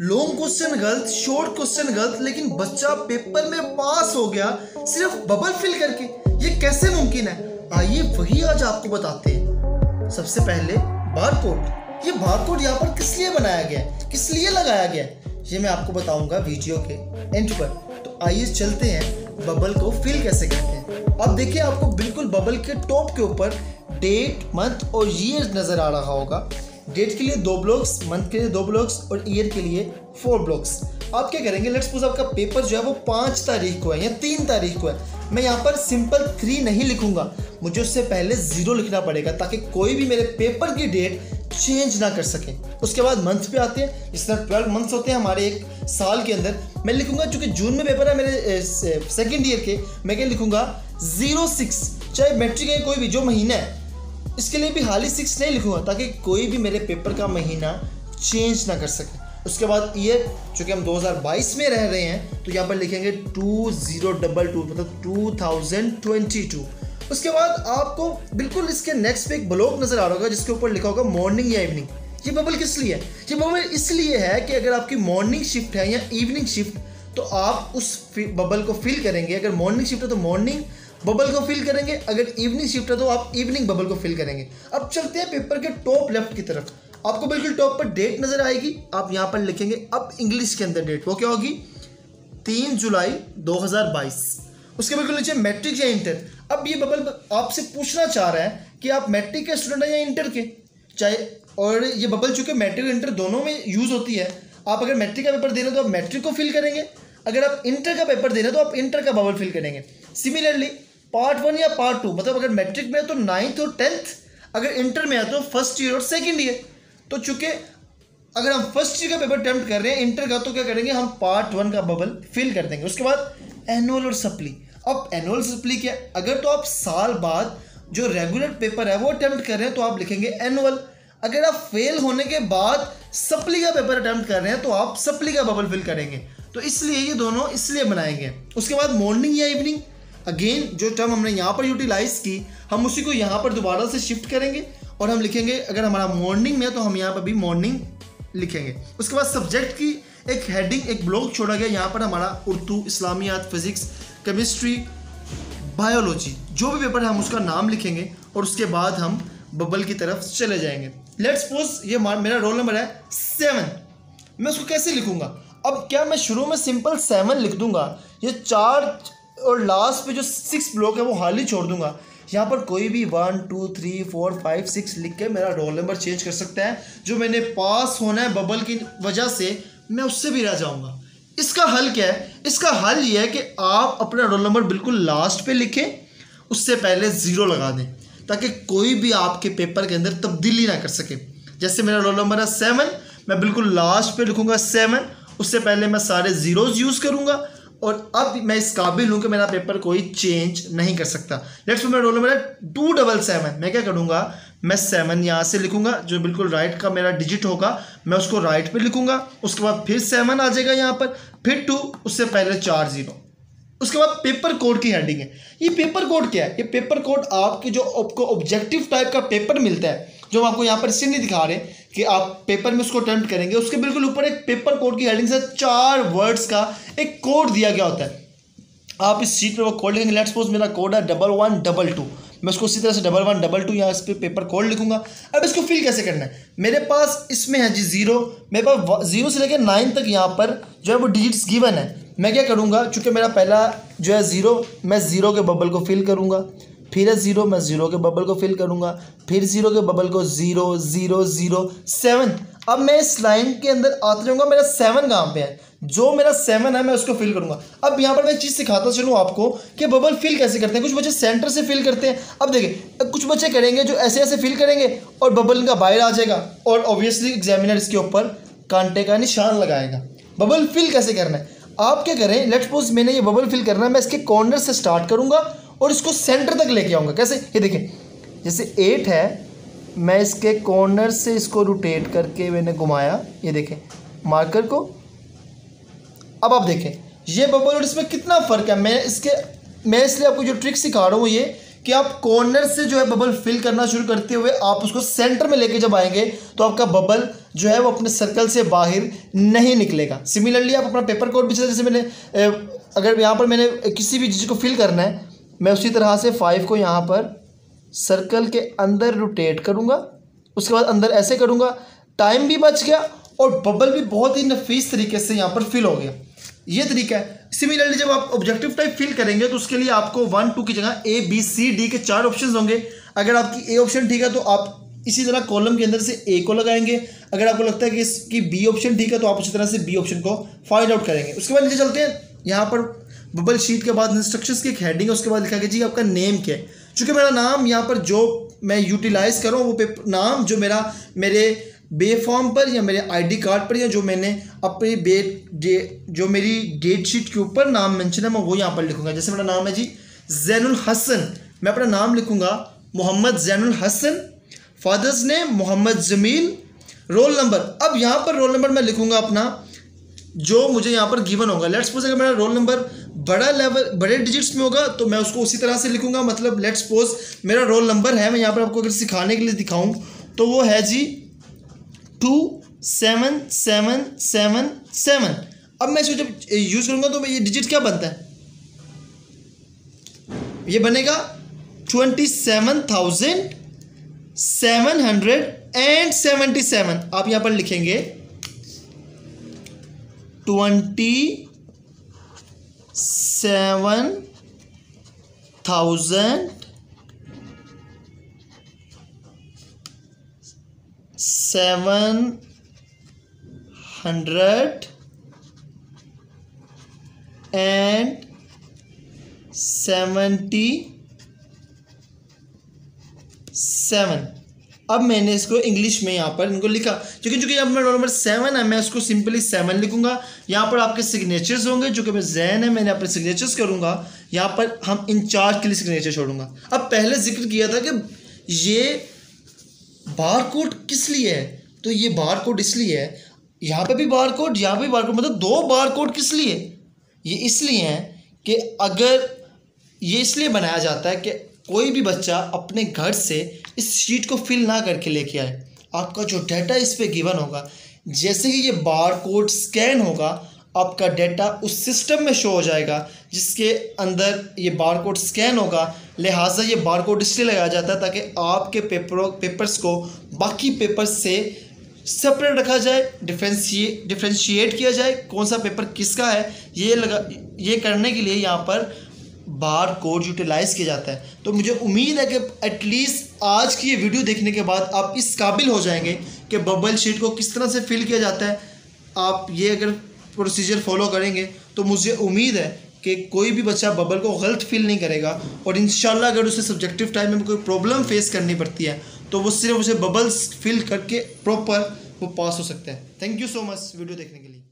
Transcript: Long question गलत, short question गलत, लेकिन बच्चा पेपर में पास हो गया सिर्फ बबल फिल करके। ये कैसे मुमकिन है? आइए वही आज आपको बताते हैं। सबसे पहले बारकोड। ये बारकोड यहाँ पर किस लिए बनाया गया है, किस लिए लगाया गया है, ये मैं आपको बताऊंगा वीडियो के एंड पर। तो आइए चलते हैं, बबल को फिल कैसे करते हैं। अब देखिए आपको बिल्कुल बबल के टॉप के ऊपर डेट, मंथ और ईयर नज़र आ रहा होगा। डेट के लिए 2 ब्लॉक्स, मंथ के लिए 2 ब्लॉक्स और ईयर के लिए 4 ब्लॉक्स। आप क्या करेंगे, लेट्स सपोज आपका पेपर जो है वो 5 तारीख को है या 3 तारीख को है। मैं यहाँ पर सिंपल 3 नहीं लिखूंगा, मुझे उससे पहले 0 लिखना पड़ेगा ताकि कोई भी मेरे पेपर की डेट चेंज ना कर सके। उसके बाद मंथ पे आते हैं, इस तरह 12 मंथ्स होते हैं हमारे एक साल के अंदर। मैं लिखूंगा, चूँकि जून में पेपर है मेरे सेकेंड ईयर के, मैं क्या लिखूँगा 06, चाहे मैट्रिक है कोई भी जो महीना है, इसके लिए भी हाल ही 6 नहीं लिखूंगा ताकि कोई भी मेरे पेपर का महीना चेंज ना कर सके। उसके बाद ईयर, चूँकि हम 2022 में रह रहे हैं तो यहाँ पर लिखेंगे 2022 मतलब 2022। उसके बाद आपको बिल्कुल इसके नेक्स्ट पे एक ब्लॉक नज़र आ रहा होगा जिसके ऊपर लिखा होगा मॉर्निंग या इवनिंग। ये बबल किस लिए है? ये बबल इसलिए है कि अगर आपकी मॉर्निंग शिफ्ट है या इवनिंग शिफ्ट तो आप उस बबल को फिल करेंगे। अगर मॉर्निंग शिफ्ट है तो मॉर्निंग बबल को फिल करेंगे, अगर इवनिंग शिफ्ट है तो आप इवनिंग बबल को फिल करेंगे। अब चलते हैं पेपर के टॉप लेफ्ट की तरफ। आपको बिल्कुल टॉप पर डेट नज़र आएगी, आप यहाँ पर लिखेंगे अब इंग्लिश के अंदर डेट, वो क्या होगी 3 जुलाई 2022। उसके बिल्कुल नीचे मैट्रिक या इंटर। अब ये बबल आपसे पूछना चाह रहा है कि आप मैट्रिक के स्टूडेंट हैं या इंटर के, चाहे और ये बबल चूँकि मैट्रिक इंटर दोनों में यूज़ होती है। आप अगर मैट्रिक का पेपर दे रहे हो तो आप मैट्रिक को फिल करेंगे, अगर आप इंटर का पेपर दे रहे हो तो आप इंटर का बबल फिल करेंगे। सिमिलरली पार्ट 1 या पार्ट 2 मतलब अगर मैट्रिक में है तो 9th और 10th, अगर इंटर में है तो 1st ईयर और 2nd ईयर। तो चूँकि अगर हम 1st ईयर का पेपर अटैम्प्ट कर रहे हैं इंटर का, तो क्या करेंगे हम पार्ट 1 का बबल फिल कर देंगे। उसके बाद एनुअल और सप्ली। अब एनुअल सप्ली क्या, अगर तो आप साल बाद जो रेगुलर पेपर है वो अटैम्प्ट कर रहे हैं तो आप लिखेंगे एनुअल, अगर आप फेल होने के बाद सप्ली का पेपर अटैम्प्ट कर रहे हैं तो आप सप्ली का बबल फिल करेंगे। तो इसलिए ये दोनों इसलिए बनाएंगे। उसके बाद मॉर्निंग या इवनिंग, अगेन जो टर्म हमने यहाँ पर यूटिलाइज़ की हम उसी को यहाँ पर दोबारा से शिफ्ट करेंगे और हम लिखेंगे अगर हमारा मॉर्निंग में है तो हम यहाँ पर भी मॉर्निंग लिखेंगे। उसके बाद सब्जेक्ट की एक हेडिंग, एक ब्लॉक छोड़ा गया, यहाँ पर हमारा उर्दू, इस्लामियात, फिज़िक्स, केमिस्ट्री, बायोलॉजी, जो भी पेपर है हम उसका नाम लिखेंगे और उसके बाद हम बबल की तरफ चले जाएंगे। लेट्स सपोज ये मेरा रोल नंबर है 7, मैं उसको कैसे लिखूँगा? अब क्या मैं शुरू में सिंपल 7 लिख दूँगा, ये 4 और लास्ट पे जो 6 ब्लॉक है वो हाल ही छोड़ दूंगा। यहाँ पर कोई भी 1 2 3 4 5 6 लिख के मेरा रोल नंबर चेंज कर सकता है। जो मैंने पास होना है बबल की वजह से, मैं उससे भी रह जाऊँगा। इसका हल क्या है? इसका हल ये है कि आप अपना रोल नंबर बिल्कुल लास्ट पे लिखें, उससे पहले 0 लगा दें ताकि कोई भी आपके पेपर के अंदर तब्दीली ना कर सके। जैसे मेरा रोल नंबर है 7, मैं बिल्कुल लास्ट पे लिखूँगा 7, उससे पहले मैं सारे 0s यूज़ करूँगा और अब मैं इस काबिल हूँ कि मेरा पेपर कोई चेंज नहीं कर सकता। लेट्स मेरा रोल नंबर है 277, मैं क्या करूँगा, मैं 7 यहाँ से लिखूँगा, जो बिल्कुल राइट का मेरा डिजिट होगा मैं उसको राइट पे लिखूँगा। उसके बाद फिर 7 आ जाएगा यहाँ पर, फिर 2, उससे पहले 4 0। उसके बाद पेपर कोड की हेडिंग है। ये पेपर कोड क्या है? ये पेपर कोड आपके जो आपको ऑब्जेक्टिव टाइप का पेपर मिलता है, जो हम आपको यहाँ पर इससे नहीं दिखा रहे कि आप पेपर में उसको अटैम्प्ट करेंगे, उसके बिल्कुल ऊपर एक पेपर कोड की हेडिंग से 4 वर्ड्स का एक कोड दिया गया होता है। आप इस शीट पर वो कोड लिखेंगे। लेट्स सपोज मेरा कोड है 1112, मैं उसको इसी तरह से 1112 यहाँ इस पर पेपर कोड लिखूंगा। अब इसको फिल कैसे करना है? मेरे पास इसमें है जी 0, मेरे पास 0 से लेकर 9 तक यहाँ पर जो है वो डिजिट्स गिवन है। मैं क्या करूँगा, चूँकि मेरा पहला जो है 0, मैं 0 के बबल को फिल करूँगा, फिर है 0, मैं 0 के बबल को फिल करूँगा, फिर 0 के बबल को 0 0 0 7। अब मैं इस लाइन के अंदर आते रहूँगा। मेरा 7 कहाँ पे है? जो मेरा 7 है मैं उसको फिल करूँगा। अब यहाँ पर मैं चीज़ सिखाता चलूँ आपको कि बबल फिल कैसे करते हैं। कुछ बच्चे सेंटर से फिल करते हैं, अब देखिए कुछ बच्चे करेंगे जो ऐसे ऐसे फिल करेंगे और बबल इनका बाहर आ जाएगा और ऑब्वियसली एग्जामिनर इसके ऊपर कांटे का निशान लगाएगा। बबल फिल कैसे करना है आप क्या करें, लेट्स सपोज मैंने ये बबल फिल करना है, मैं इसके कॉर्नर से स्टार्ट करूँगा और इसको सेंटर तक लेके आऊँगा। कैसे? ये देखें, जैसे 8 है, मैं इसके कॉर्नर से इसको रोटेट करके मैंने घुमाया, ये देखें मार्कर को। अब आप देखें ये बबल और इसमें कितना फ़र्क है। मैं इसलिए आपको जो ट्रिक सिखा रहा हूँ ये कि आप कॉर्नर से जो है बबल फिल करना शुरू करते हुए आप उसको सेंटर में लेके जब आएंगे तो आपका बबल जो है वो अपने सर्कल से बाहर नहीं निकलेगा। सिमिलरली आप अपना पेपर कोड भी, जैसे मैंने अगर यहाँ पर मैंने किसी भी चीज़ को फिल करना है, मैं उसी तरह से 5 को यहाँ पर सर्कल के अंदर रोटेट करूँगा, उसके बाद अंदर ऐसे करूँगा, टाइम भी बच गया और बबल भी बहुत ही नफीस तरीके से यहाँ पर फिल हो गया। ये तरीका है। सिमिलरली जब आप ऑब्जेक्टिव टाइप फिल करेंगे तो उसके लिए आपको 1, 2 की जगह A, B, C, D के 4 ऑप्शन होंगे। अगर आपकी A ऑप्शन ठीक है तो आप इसी तरह कॉलम के अंदर से A को लगाएंगे, अगर आपको लगता है कि इसकी B ऑप्शन ठीक है तो आप उसी तरह से B ऑप्शन को फाइंड आउट करेंगे। उसके बाद नीचे चलते हैं, यहाँ पर बबल शीट के बाद इंस्ट्रक्शंस की एक हेडिंग है, उसके बाद लिखा गया जी आपका नेम क्या है। चूँकि मेरा नाम यहाँ पर जो मैं यूटिलाइज़ करूँ वो नाम जो मेरा मेरे बे फॉर्म पर या मेरे आईडी कार्ड पर या जो मैंने अपने जो मेरी डेट शीट के ऊपर नाम मेंशन है मैं वो यहाँ पर लिखूँगा। जैसे मेरा नाम है जी ज़ैनुल हसन, मैं अपना नाम लिखूँगा Mohammad Zainul Hasan, father's name Mohammad Jameel, roll number, अब यहाँ पर रोल नंबर मैं लिखूँगा अपना जो मुझे यहाँ पर गिवन होगा। लेट्स सपोज अगर मेरा रोल नंबर बड़े डिजिट्स में होगा तो मैं उसको उसी तरह से लिखूँगा, मतलब लेट्स सपोज मेरा रोल नंबर है, मैं यहाँ पर आपको अगर सिखाने के लिए दिखाऊँ तो वो है जी 2, 7, 7, 7, 7। अब मैं इसको जब यूज़ करूँगा तो ये डिजिट क्या बनता है, ये बनेगा 27,777। आप यहाँ पर लिखेंगे 27,777। अब मैंने इसको इंग्लिश में यहाँ पर इनको लिखा, क्योंकि अब मेरा नंबर 7 है मैं उसको सिंपली 7 लिखूंगा। यहाँ पर आपके सिग्नेचर्स होंगे, जो कि मैं जैन है मैंने अपने सिग्नेचर्स करूँगा, यहाँ पर हम इंचार्ज के लिए सिग्नेचर छोड़ूंगा। अब पहले जिक्र किया था कि ये बार कोड किस लिए है, तो ये बार कोड इसलिए है, यहाँ पर भी बार कोड, यहाँ पर भी बार कोड, मतलब 2 बार कोड किस लिए, ये इसलिए हैं कि अगर ये इसलिए बनाया जाता है कि कोई भी बच्चा अपने घर से इस शीट को फिल ना करके लेके आए, आपका जो डाटा इस पे गिवन होगा जैसे ही ये बार कोड स्कैन होगा आपका डाटा उस सिस्टम में शो हो जाएगा जिसके अंदर ये बार कोड स्कैन होगा। लिहाजा ये बार कोड इसलिए लगाया जाता है ताकि आपके पेपर्स को बाकी पेपर्स से सेपरेट रखा जाए, डिफ्रेंशिएट किया जाए कौन सा पेपर किसका है, ये करने के लिए यहाँ पर बार कोड यूटिलाइज़ किया जाता है। तो मुझे उम्मीद है कि एटलीस्ट आज की ये वीडियो देखने के बाद आप इस काबिल हो जाएंगे कि बबल शीट को किस तरह से फिल किया जाता है। आप ये अगर प्रोसीजर फॉलो करेंगे तो मुझे उम्मीद है कि कोई भी बच्चा बबल को गलत फील नहीं करेगा, और इंशाल्लाह अगर उसे सब्जेक्टिव टाइम में कोई प्रॉब्लम फेस करनी पड़ती है तो वो सिर्फ उसे बबल्स फिल करके प्रॉपर वो पास हो सकता है। Thank you so much video देखने के लिए।